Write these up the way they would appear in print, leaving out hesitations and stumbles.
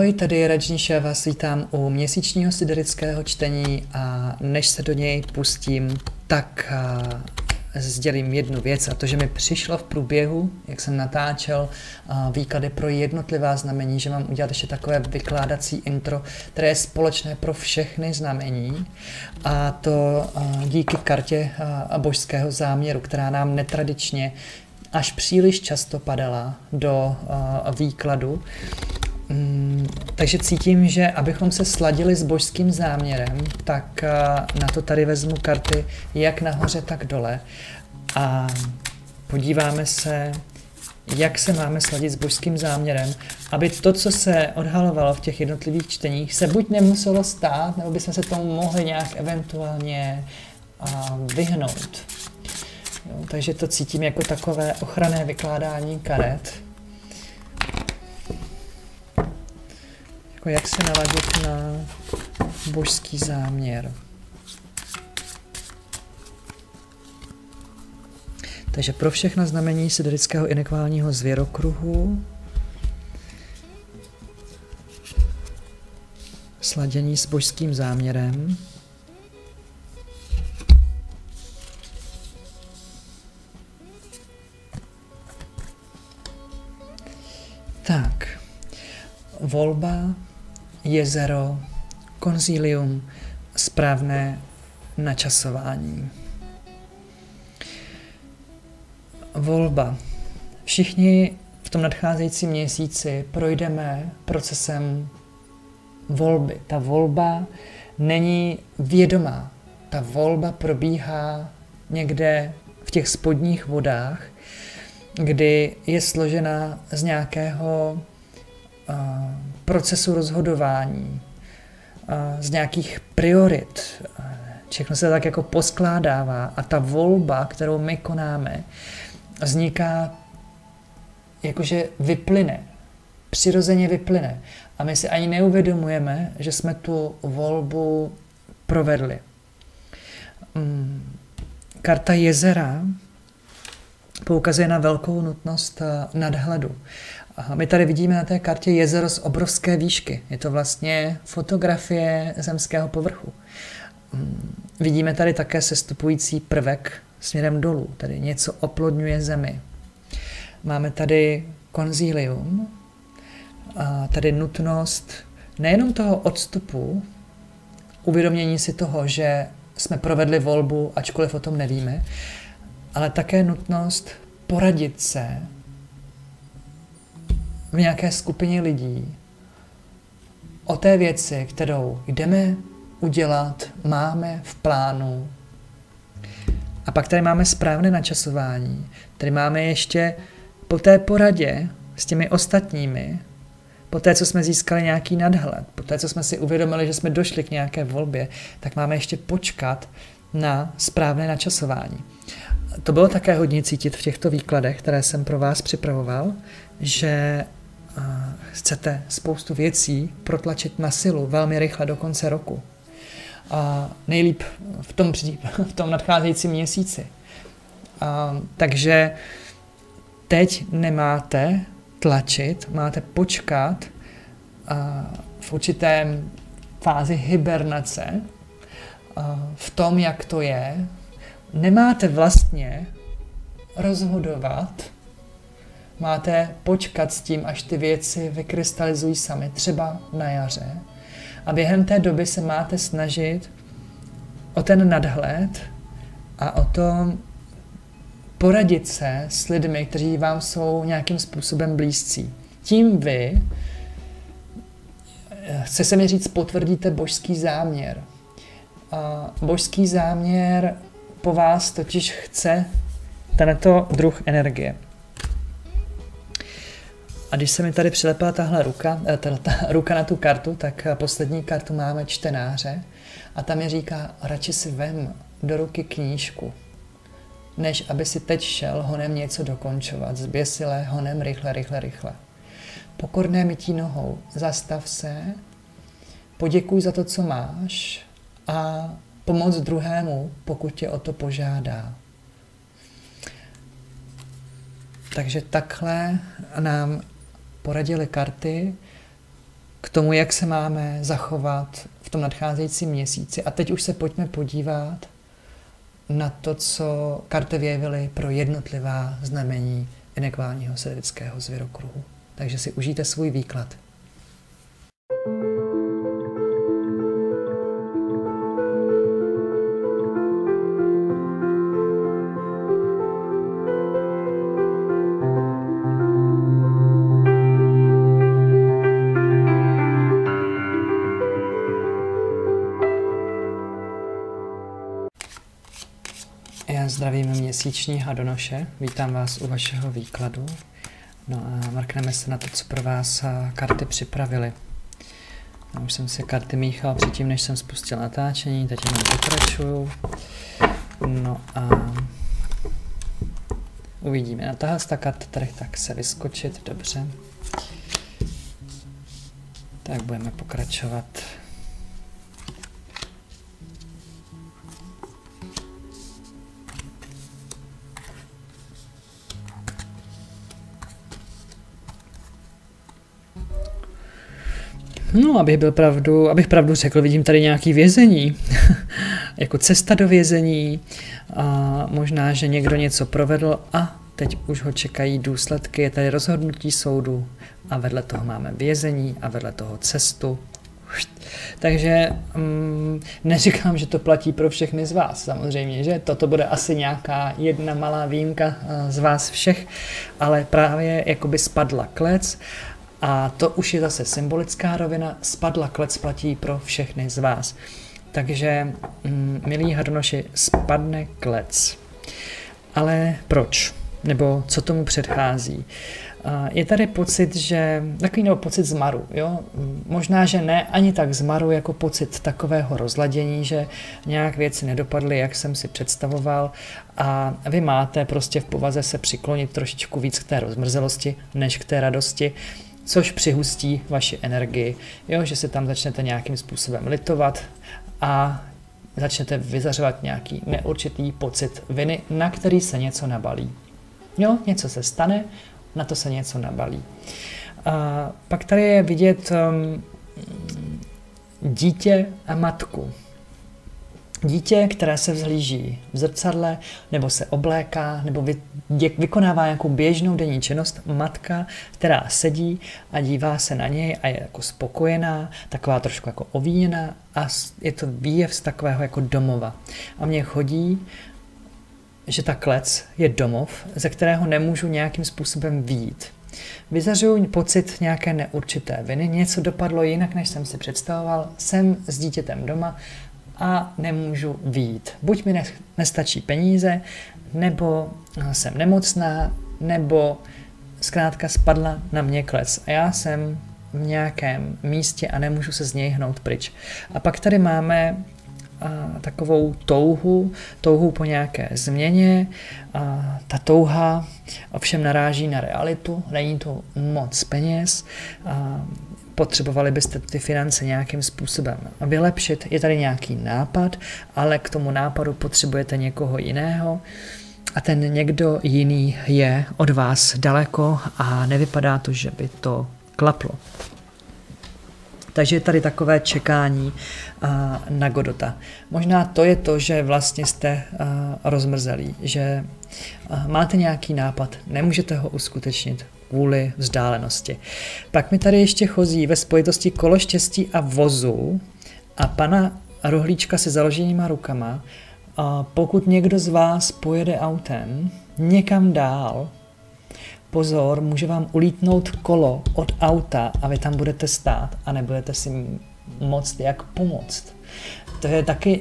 Ahoj, tady je Rajneesh, já vás vítám u měsíčního siderického čtení, a než se do něj pustím, tak sdělím jednu věc, a to, že mi přišlo v průběhu, jak jsem natáčel výklady pro jednotlivá znamení, že mám udělat ještě takové vykládací intro, které je společné pro všechny znamení, a to díky kartě božského záměru, která nám netradičně až příliš často padala do výkladu. Takže cítím, že abychom se sladili s božským záměrem, tak na to tady vezmu karty jak nahoře, tak dole. A podíváme se, jak se máme sladit s božským záměrem, aby to, co se odhalovalo v těch jednotlivých čteních, se buď nemuselo stát, nebo bychom se tomu mohli nějak eventuálně vyhnout. Jo, takže to cítím jako takové ochranné vykládání karet. Jako jak se naladit na božský záměr. Takže pro všechna znamení siderického inekválního zvěrokruhu sladění s božským záměrem. Tak, volba, jezero, konzílium, správné načasování. Volba. Všichni v tom nadcházejícím měsíci projdeme procesem volby. Ta volba není vědomá. Ta volba probíhá někde v těch spodních vodách, kdy je složena z nějakého procesu rozhodování, z nějakých priorit. Všechno se tak jako poskládává a ta volba, kterou my konáme, vzniká, jakože vyplyne, přirozeně vyplyne. A my si ani neuvědomujeme, že jsme tu volbu provedli. Karta jezera poukazuje na velkou nutnost nadhledu. Aha, my tady vidíme na té kartě jezero z obrovské výšky. Je to vlastně fotografie zemského povrchu. Vidíme tady také sestupující prvek směrem dolů, tedy něco oplodňuje zemi. Máme tady konzílium, a tady nutnost nejenom toho odstupu, uvědomění si toho, že jsme provedli volbu, ačkoliv o tom nevíme, ale také nutnost poradit se v nějaké skupině lidí o té věci, kterou jdeme udělat, máme v plánu. A pak tady máme správné načasování. Tady máme ještě po té poradě s těmi ostatními, po té, co jsme získali nějaký nadhled, po té, co jsme si uvědomili, že jsme došli k nějaké volbě, tak máme ještě počkat na správné načasování. To bylo také hodně cítit v těchto výkladech, které jsem pro vás připravoval, že chcete spoustu věcí protlačit na silu velmi rychle do konce roku. A nejlíp v tom nadcházejícím měsíci. Takže teď nemáte tlačit, máte počkat v určité fázi hibernace, v tom, jak to je. Nemáte vlastně rozhodovat, máte počkat s tím, až ty věci vykrystalizují sami, třeba na jaře. A během té doby se máte snažit o ten nadhled a o to poradit se s lidmi, kteří vám jsou nějakým způsobem blízcí. Tím vy, chce se mi říct, potvrdíte božský záměr. A božský záměr po vás totiž chce tento druh energie. A když se mi tady přilepila tahle ruka, ta ruka na tu kartu, tak poslední kartu máme čtenáře a tam mi říká, radši si vem do ruky knížku, než aby si teď šel honem něco dokončovat, zběsile, honem rychle. Pokorné mytí nohou, zastav se, poděkuj za to, co máš a pomoc druhému, pokud tě o to požádá. Takže takhle nám poradily karty k tomu, jak se máme zachovat v tom nadcházejícím měsíci. A teď už se pojďme podívat na to, co karty vyjevily pro jednotlivá znamení inekválního siderického zvěrokruhu. Takže si užijte svůj výklad. Zdravíme měsíční Hadonoše, vítám vás u vašeho výkladu. No a mrkneme se na to, co pro vás karty připravily. Já už jsem si karty míchal předtím, než jsem spustil natáčení, teď jenom pokračuju. No a uvidíme na tahle karta, tak se vyskočit, dobře. Tak budeme pokračovat. No, abych pravdu řekl, vidím tady nějaké vězení, jako cesta do vězení, a možná, že někdo něco provedl a teď už ho čekají důsledky, je tady rozhodnutí soudu a vedle toho máme vězení a vedle toho cestu. Takže neříkám, že to platí pro všechny z vás, samozřejmě, že toto bude asi nějaká jedna malá výjimka z vás všech, ale právě jakoby spadla klec. A to už je zase symbolická rovina, spadla klec platí pro všechny z vás. Takže, milí Hadonoši, spadne klec. Ale proč? Nebo co tomu předchází? Je tady pocit, že pocit zmaru, jo? Možná, že ne ani tak zmaru, jako pocit takového rozladění, že nějak věci nedopadly, jak jsem si představoval, a vy máte prostě v povaze se přiklonit trošičku víc k té rozmrzelosti, než k té radosti, což přihustí vaši energii, jo, že se tam začnete nějakým způsobem litovat a začnete vyzařovat nějaký neurčitý pocit viny, na který se něco nabalí. Jo, něco se stane, na to se něco nabalí. A pak tady je vidět dítě a matku. Dítě, které se vzhlíží v zrcadle, nebo se obléká, nebo vykonává nějakou běžnou denní činnost, matka, která sedí a dívá se na něj a je jako spokojená, taková trošku jako ovíněná, a je to výjev z takového jako domova. A mně chodí, že ta klec je domov, ze kterého nemůžu nějakým způsobem vyjít. Vyzařuju pocit nějaké neurčité viny, něco dopadlo jinak, než jsem si představoval, jsem s dítětem doma a nemůžu vyjít. Buď mi nestačí peníze, nebo jsem nemocná, nebo zkrátka spadla na mě klec. A já jsem v nějakém místě a nemůžu se z něj hnout pryč. A pak tady máme takovou touhu po nějaké změně. Ta touha ovšem naráží na realitu, není to moc peněz, potřebovali byste ty finance nějakým způsobem vylepšit, je tady nějaký nápad, ale k tomu nápadu potřebujete někoho jiného a ten někdo jiný je od vás daleko a nevypadá to, že by to klaplo. Takže je tady takové čekání na Godota. Možná to je to, že vlastně jste rozmrzelí, že máte nějaký nápad, nemůžete ho uskutečnit kvůli vzdálenosti. Pak mi tady ještě chodí ve spojitosti kolo štěstí a vozu a pana rohlíčka se založenýma rukama. Pokud někdo z vás pojede autem někam dál, pozor, může vám ulítnout kolo od auta a vy tam budete stát a nebudete si moct jak pomoct. To je taky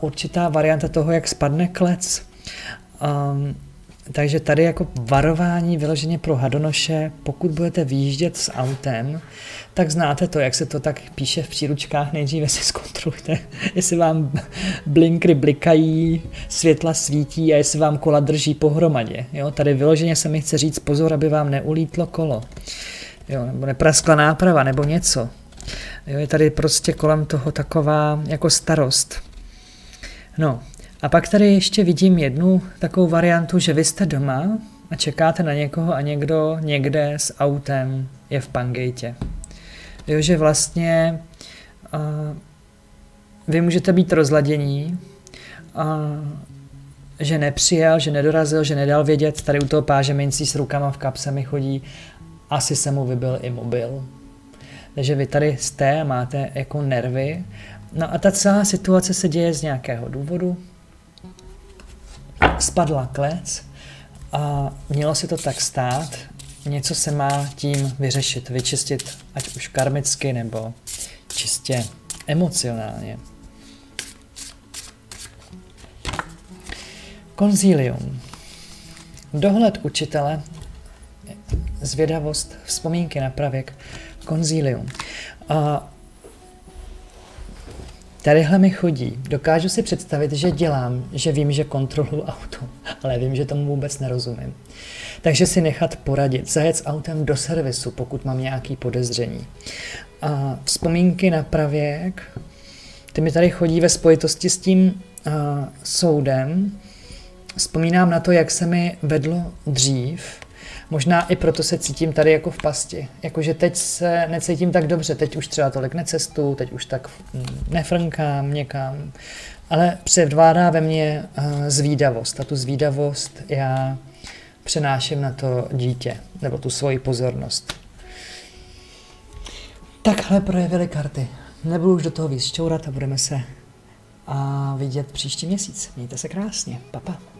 určitá varianta toho, jak spadne klec. Takže tady jako varování vyloženě pro Hadonoše, pokud budete vyjíždět s autem, tak znáte to, jak se to tak píše v příručkách, nejdříve si zkontrolujte, jestli vám blinkry blikají, světla svítí a jestli vám kola drží pohromadě. Jo, tady vyloženě se mi chce říct pozor, aby vám neulítlo kolo, jo, nebo nepraskla náprava, nebo něco. Jo, je tady prostě kolem toho taková jako starost. No. A pak tady ještě vidím jednu takovou variantu, že vy jste doma a čekáte na někoho a někdo někde s autem je v pangejtě. Jo, že vlastně vy můžete být rozladění, že nepřijel, že nedorazil, že nedal vědět, tady u toho páže mincí s rukama v kapse mi chodí, asi se mu vybil i mobil. Takže vy tady jste a máte jako nervy. No a ta celá situace se děje z nějakého důvodu. Spadla klec a mělo se to tak stát. Něco se má tím vyřešit, vyčistit, ať už karmicky nebo čistě emocionálně. Konzílium. Dohled učitele, zvědavost, vzpomínky na pravěk. Konzílium. A tadyhle mi chodí. Dokážu si představit, že dělám, že vím, že kontroluji auto, ale vím, že tomu vůbec nerozumím. Takže si nechat poradit, zajet s autem do servisu, pokud mám nějaké podezření. A vzpomínky na pravěk, ty mi tady chodí ve spojitosti s tím soudem. Vzpomínám na to, jak se mi vedlo dřív. Možná i proto se cítím tady jako v pasti. Jakože teď se necítím tak dobře, teď už třeba tolik necestu, teď už tak nefrnkám někam. Ale převládá ve mně zvídavost. A tu zvídavost já přenáším na to dítě, nebo tu svoji pozornost. Takhle projevily karty. Nebudu už do toho víc šťourat a budeme se vidět příští měsíc. Mějte se krásně. Pa, pa.